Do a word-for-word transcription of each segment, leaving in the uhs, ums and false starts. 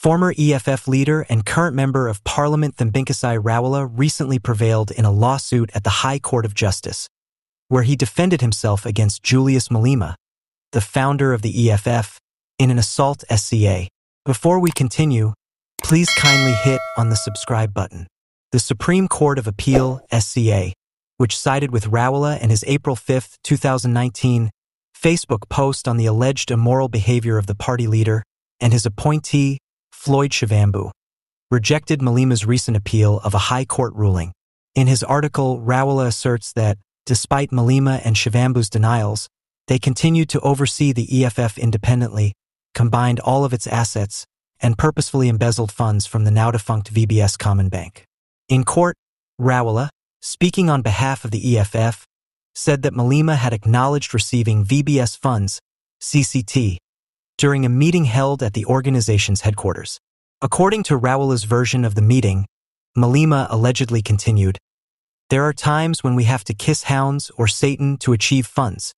Former E F F leader and current member of Parliament Thembinkosi Rawula recently prevailed in a lawsuit at the High Court of Justice, where he defended himself against Julius Malema, the founder of the E F F, in an assault S C A. Before we continue, please kindly hit on the subscribe button. The Supreme Court of Appeal, S C A, which sided with Rawula and his April fifth, two thousand nineteen, Facebook post on the alleged immoral behavior of the party leader and his appointee, Floyd Shivambu, rejected Malema's recent appeal of a high court ruling. In his article, Rawula asserts that, despite Malema and Shivambu's denials, they continued to oversee the E F F independently, combined all of its assets, and purposefully embezzled funds from the now-defunct V B S Common Bank. In court, Rawula, speaking on behalf of the E F F, said that Malema had acknowledged receiving V B S funds, C C T, during a meeting held at the organization's headquarters. According to Rawula's version of the meeting, Malema allegedly continued, "There are times when we have to kiss hounds or Satan to achieve funds."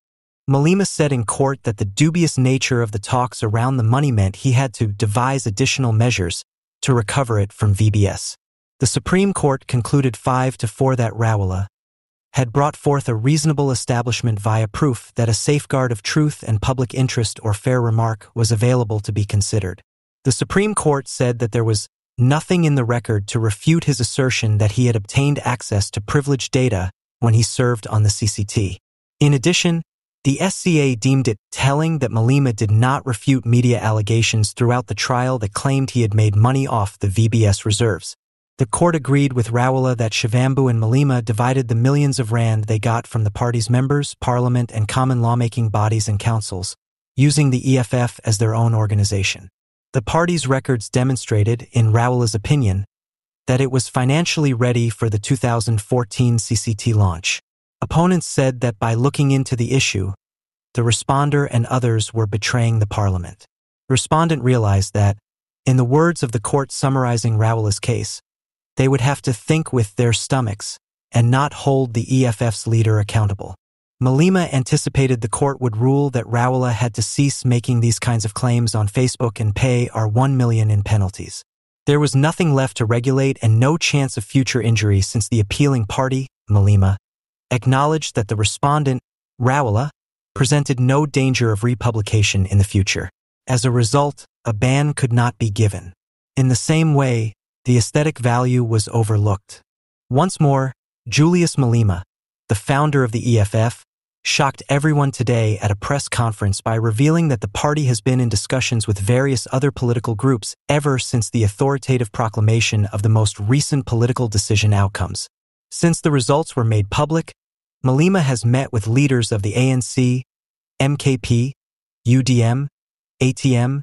Malema said in court that the dubious nature of the talks around the money meant he had to devise additional measures to recover it from V B S. The Supreme Court concluded five to four that Rawula had brought forth a reasonable establishment via proof that a safeguard of truth and public interest or fair remark was available to be considered. The Supreme Court said that there was nothing in the record to refute his assertion that he had obtained access to privileged data when he served on the C C T. In addition, the S C A deemed it telling that Malema did not refute media allegations throughout the trial that claimed he had made money off the V B S reserves. The court agreed with Rawula that Shivambu and Malema divided the millions of rand they got from the party's members, parliament, and common lawmaking bodies and councils, using the E F F as their own organization. The party's records demonstrated, in Rawula's opinion, that it was financially ready for the two thousand fourteen C C T launch. Opponents said that by looking into the issue, the responder and others were betraying the parliament. Respondent realized that, in the words of the court summarizing Rawula's case, they would have to think with their stomachs and not hold the E F F's leader accountable. Malema anticipated the court would rule that Rawula had to cease making these kinds of claims on Facebook and pay our one million in penalties. There was nothing left to regulate and no chance of future injury since the appealing party, Malema, acknowledged that the respondent, Rawula, presented no danger of republication in the future. As a result, a ban could not be given. In the same way, the aesthetic value was overlooked. Once more, Julius Malema, the founder of the E F F, shocked everyone today at a press conference by revealing that the party has been in discussions with various other political groups ever since the authoritative proclamation of the most recent political decision outcomes. Since the results were made public, Malema has met with leaders of the A N C, M K P, U D M, A T M,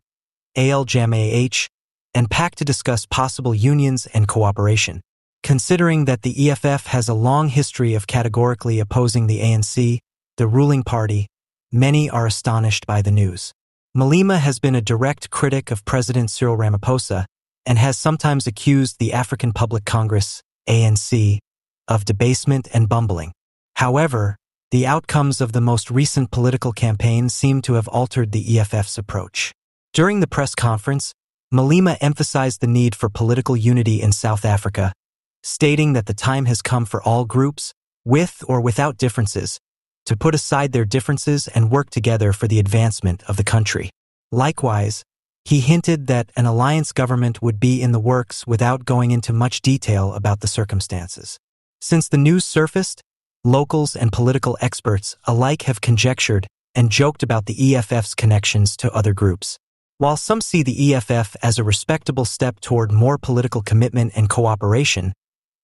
ALJAMAH, and PAC to discuss possible unions and cooperation. Considering that the E F F has a long history of categorically opposing the A N C, the ruling party, many are astonished by the news. Malema has been a direct critic of President Cyril Ramaphosa and has sometimes accused the African Public Congress, A N C, of debasement and bumbling. However, the outcomes of the most recent political campaign seem to have altered the E F F's approach. During the press conference, Malema emphasized the need for political unity in South Africa, stating that the time has come for all groups, with or without differences, to put aside their differences and work together for the advancement of the country. Likewise, he hinted that an alliance government would be in the works without going into much detail about the circumstances. Since the news surfaced, locals and political experts alike have conjectured and joked about the E F F's connections to other groups. While some see the E F F as a respectable step toward more political commitment and cooperation,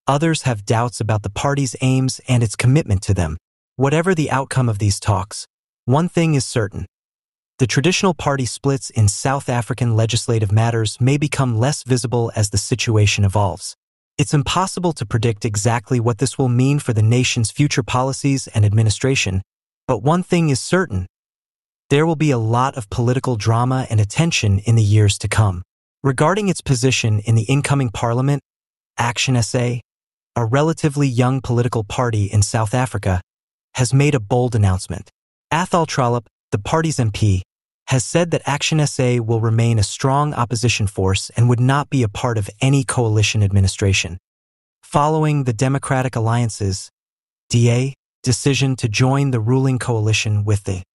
others have doubts about the party's aims and its commitment to them. Whatever the outcome of these talks, one thing is certain. The traditional party splits in South African legislative matters may become less visible as the situation evolves. It's impossible to predict exactly what this will mean for the nation's future policies and administration, but one thing is certain. There will be a lot of political drama and attention in the years to come. Regarding its position in the incoming parliament, Action S A, a relatively young political party in South Africa, has made a bold announcement. Athol Trollip, the party's M P, has said that Action S A will remain a strong opposition force and would not be a part of any coalition administration, following the Democratic Alliance's D A decision to join the ruling coalition with the